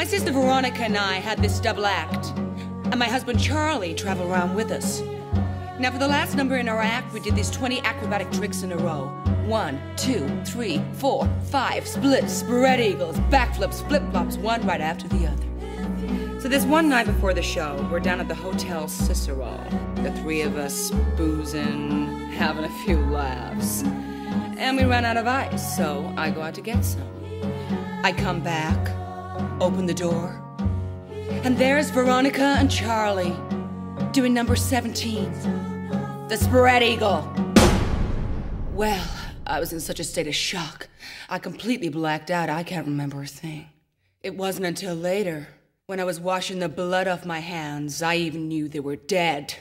My sister Veronica and I had this double act, and my husband Charlie traveled around with us. Now, for the last number in our act, we did these 20 acrobatic tricks in a row. 1, 2, 3, 4, 5, splits, spread eagles, backflips, flip-flops, one right after the other. So this one night before the show, we're down at the Hotel Cicero. The three of us boozing, having a few laughs. And we ran out of ice, so I go out to get some. I come back, open the door, and there's Veronica and Charlie doing number 17, the spread eagle. Well, I was in such a state of shock, I completely blacked out. I can't remember a thing. It wasn't until later, when I was washing the blood off my hands, I even knew they were dead.